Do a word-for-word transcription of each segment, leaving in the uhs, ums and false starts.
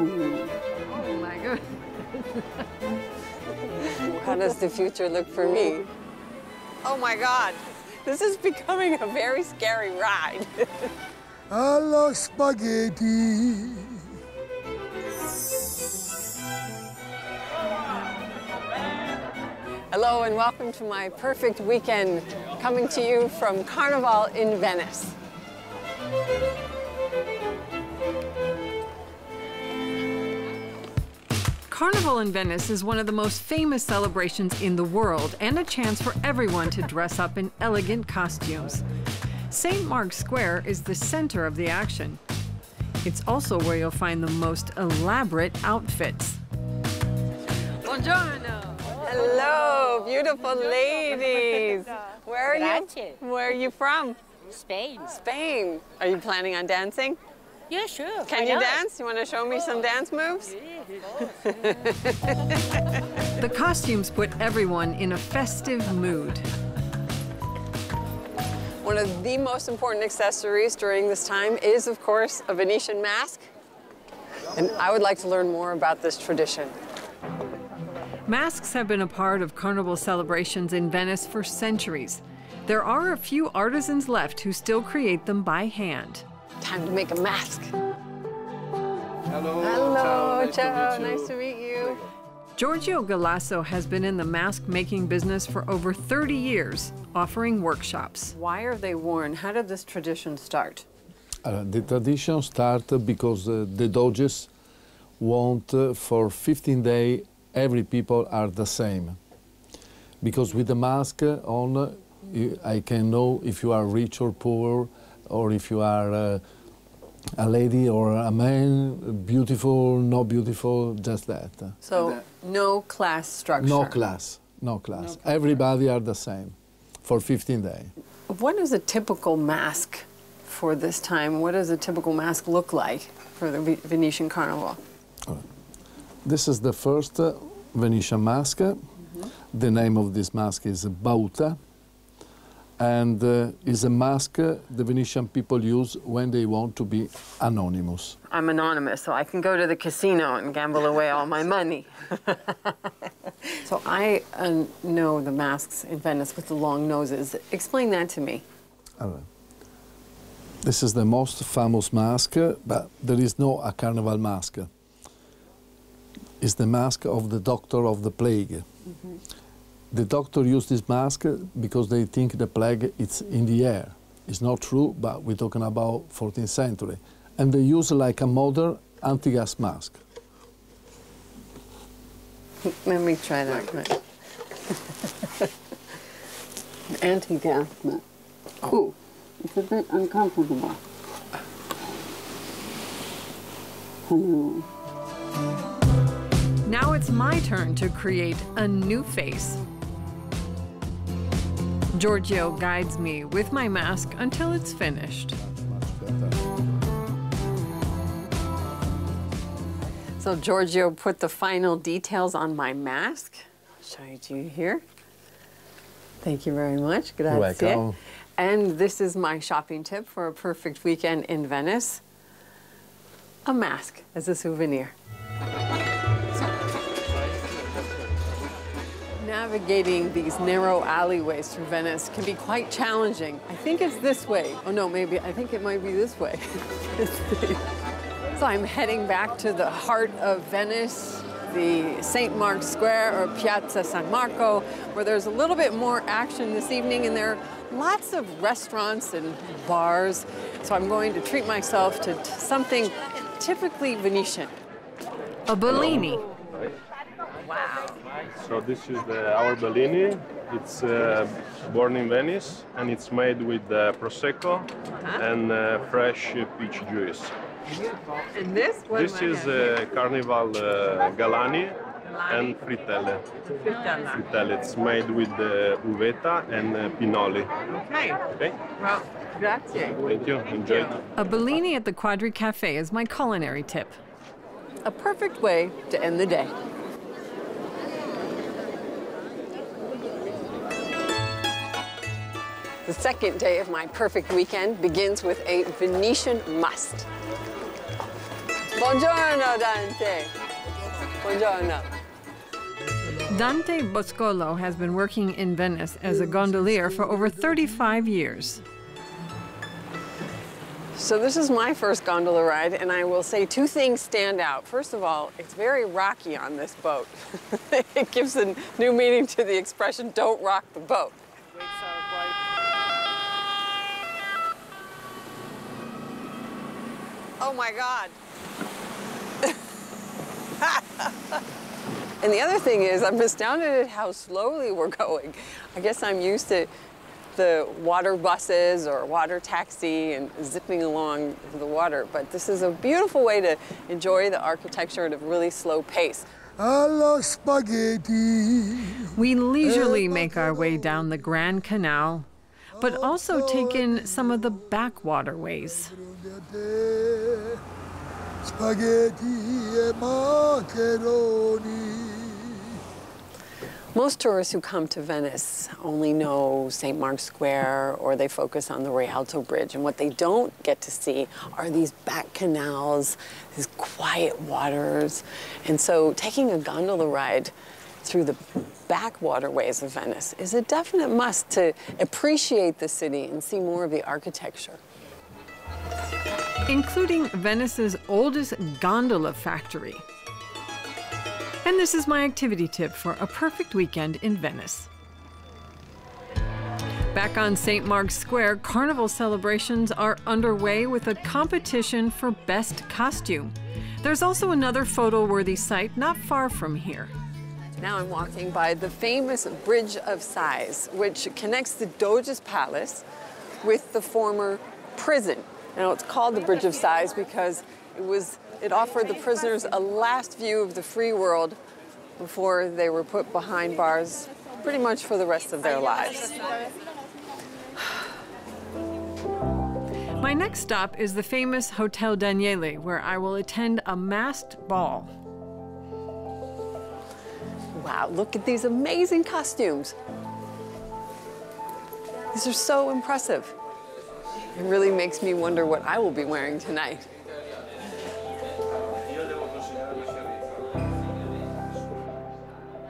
Ooh. Oh my goodness. How does the future look for me? Oh my God, this is becoming a very scary ride. I love spaghetti. Hello and welcome to my perfect weekend, coming to you from Carnival in Venice. Carnival in Venice is one of the most famous celebrations in the world and a chance for everyone to dress up in elegant costumes. Saint Mark's Square is the center of the action. It's also where you'll find the most elaborate outfits. Buongiorno. Hello, beautiful ladies. Where are you? Where are you from? Spain. Spain. Are you planning on dancing? Yeah, sure. Can you dance? You want to show me some dance moves? The costumes put everyone in a festive mood. One of the most important accessories during this time is, of course, a Venetian mask. And I would like to learn more about this tradition. Masks have been a part of carnival celebrations in Venice for centuries. There are a few artisans left who still create them by hand. Time to make a mask. Hello. Hello, ciao. Ciao. Nice to meet you. Giorgio Galasso has been in the mask making business for over thirty years, offering workshops. Why are they worn? How did this tradition start? Uh, the tradition started because uh, the Doges want uh, for fifteen days every people are the same. Because with the mask on, you, I can know if you are rich or poor, or if you are uh, a lady or a man, beautiful, not beautiful, just that. So that, no class structure? No class, no class. No Everybody are the same for fifteen days. What is a typical mask for this time? What does a typical mask look like for the Venetian Carnival? This is the first uh, Venetian mask. Mm-hmm. The name of this mask is Bauta, and uh, is a mask uh, the Venetian people use when they want to be anonymous. I'm anonymous, so I can go to the casino and gamble away all my money. So I uh, know the masks in Venice with the long noses. Explain that to me. All right. This is the most famous mask, but there is no a carnival mask. Is the mask of the doctor of the plague. Mm-hmm. The doctor used this mask because they think the plague is in the air. It's not true, but we're talking about fourteenth century. And they use like a modern anti-gas mask. Let me try that one. Anti-gas mask. Oh, it's a bit uncomfortable. Hello. Now it's my turn to create a new face. Giorgio guides me with my mask until it's finished. So Giorgio put the final details on my mask. I'll show you to you here. Thank you very much. Grazie. You're welcome. And this is my shopping tip for a perfect weekend in Venice. A mask as a souvenir. Navigating these narrow alleyways through Venice can be quite challenging. I think it's this way. Oh no, maybe, I think it might be this way. So I'm heading back to the heart of Venice, the Saint Mark's Square or Piazza San Marco, where there's a little bit more action this evening and there are lots of restaurants and bars. So I'm going to treat myself to something typically Venetian. A Bellini. Wow. So this is the, our Bellini. It's uh, born in Venice, and it's made with uh, Prosecco uh-huh. and uh, fresh peach juice. And this? What this is uh, Carnival uh, Galani, Galani and Frittelle. Frittelle. Frittelle. It's made with uh, uvetta and uh, pinoli. Okay. Okay. Well, grazie. Thank you. Enjoy. Thank you. A Bellini at the Quadri Cafe is my culinary tip. A perfect way to end the day. The second day of my perfect weekend begins with a Venetian must. Buongiorno, Dante. Buongiorno. Dante Boscolo has been working in Venice as a gondolier for over thirty-five years. So this is my first gondola ride, and I will say two things stand out. First of all, it's very rocky on this boat. It gives a new meaning to the expression, don't rock the boat. Oh my God. And the other thing is, I'm astounded at how slowly we're going. I guess I'm used to the water buses or water taxi and zipping along the water, but this is a beautiful way to enjoy the architecture at a really slow pace. Alla spaghetti. We leisurely make our way down the Grand Canal, but also take in some of the backwater ways. Most tourists who come to Venice only know Saint Mark's Square, or they focus on the Rialto Bridge. And what they don't get to see are these back canals, these quiet waters. And so taking a gondola ride through the back waterways of Venice is a definite must to appreciate the city and see more of the architecture. Including Venice's oldest gondola factory. And this is my activity tip for a perfect weekend in Venice. Back on Saint Mark's Square, carnival celebrations are underway with a competition for best costume. There's also another photo-worthy site not far from here. Now I'm walking by the famous Bridge of Sighs, which connects the Doge's Palace with the former prison. Now, it's called the Bridge of Sighs because it, was, it offered the prisoners a last view of the free world before they were put behind bars pretty much for the rest of their lives. My next stop is the famous Hotel Danieli, where I will attend a masked ball. Wow, look at these amazing costumes. These are so impressive. It really makes me wonder what I will be wearing tonight.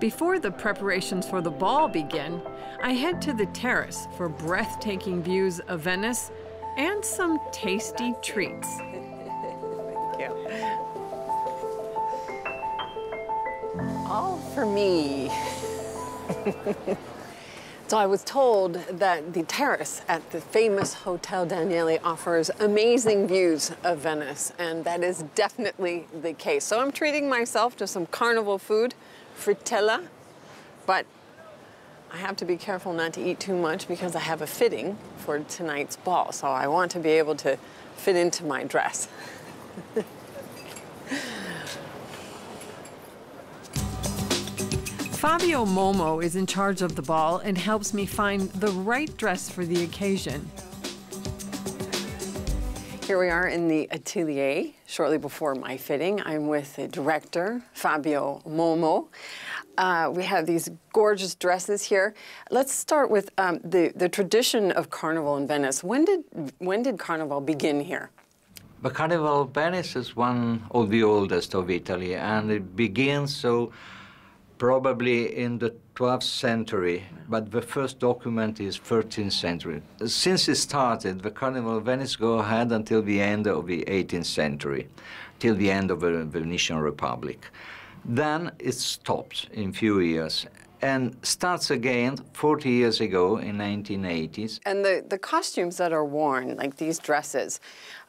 Before the preparations for the ball begin, I head to the terrace for breathtaking views of Venice and some tasty treats. Thank you. All for me. So I was told that the terrace at the famous Hotel Danieli offers amazing views of Venice, and that is definitely the case. So I'm treating myself to some carnival food, frittelle, but I have to be careful not to eat too much because I have a fitting for tonight's ball, so I want to be able to fit into my dress. Fabio Momo is in charge of the ball and helps me find the right dress for the occasion. Here we are in the atelier, shortly before my fitting. I'm with the director, Fabio Momo. Uh, we have these gorgeous dresses here. Let's start with um, the, the tradition of Carnival in Venice. When did, when did Carnival begin here? The Carnival of Venice is one of the oldest of Italy, and it begins so probably in the twelfth century, but the first document is thirteenth century. Since it started, the Carnival of Venice go ahead until the end of the eighteenth century, till the end of the Venetian Republic. Then it stops in few years and starts again forty years ago in nineteen eighties. And the, the costumes that are worn, like these dresses,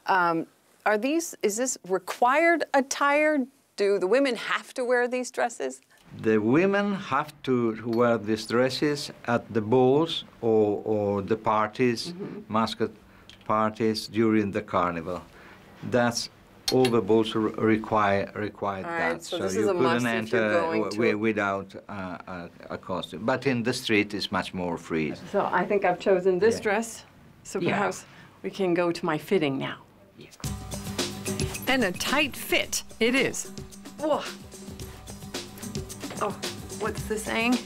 um, are these, is this required attire? Do the women have to wear these dresses? The women have to wear these dresses at the balls or, or the parties, mm-hmm. masked parties during the carnival. That's all the balls require require all that. Right, so so this you is a couldn't must enter going to... without uh, a, a costume. But in the street, it's much more free. So I think I've chosen this yeah. dress. So perhaps yeah. we can go to my fitting now. Yeah. And a tight fit it is. Whoa. Oh, what's the saying?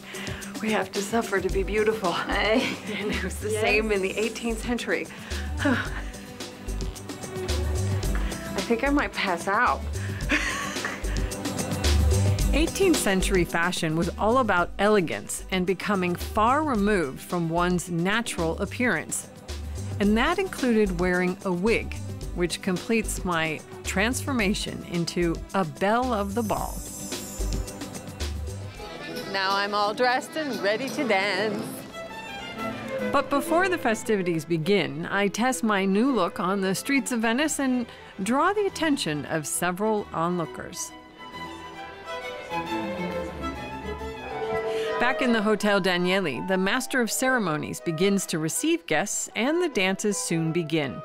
We have to suffer to be beautiful. Eh? And it was the yes. same in the eighteenth century. I think I might pass out. eighteenth century fashion was all about elegance and becoming far removed from one's natural appearance. And that included wearing a wig, which completes my transformation into a belle of the ball. Now I'm all dressed and ready to dance. But before the festivities begin, I test my new look on the streets of Venice and draw the attention of several onlookers. Back in the Hotel Danieli, the master of ceremonies begins to receive guests and the dances soon begin.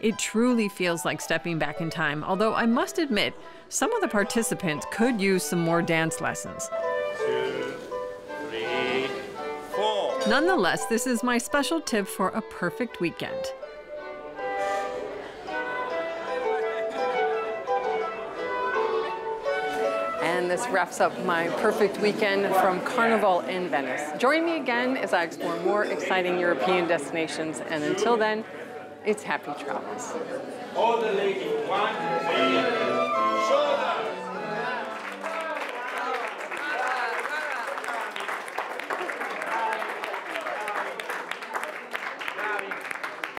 It truly feels like stepping back in time, although I must admit, some of the participants could use some more dance lessons. Nonetheless, this is my special tip for a perfect weekend. And this wraps up my perfect weekend from Carnival in Venice. Join me again as I explore more exciting European destinations, and until then, it's happy travels. All the ladies, one, three, shoulder.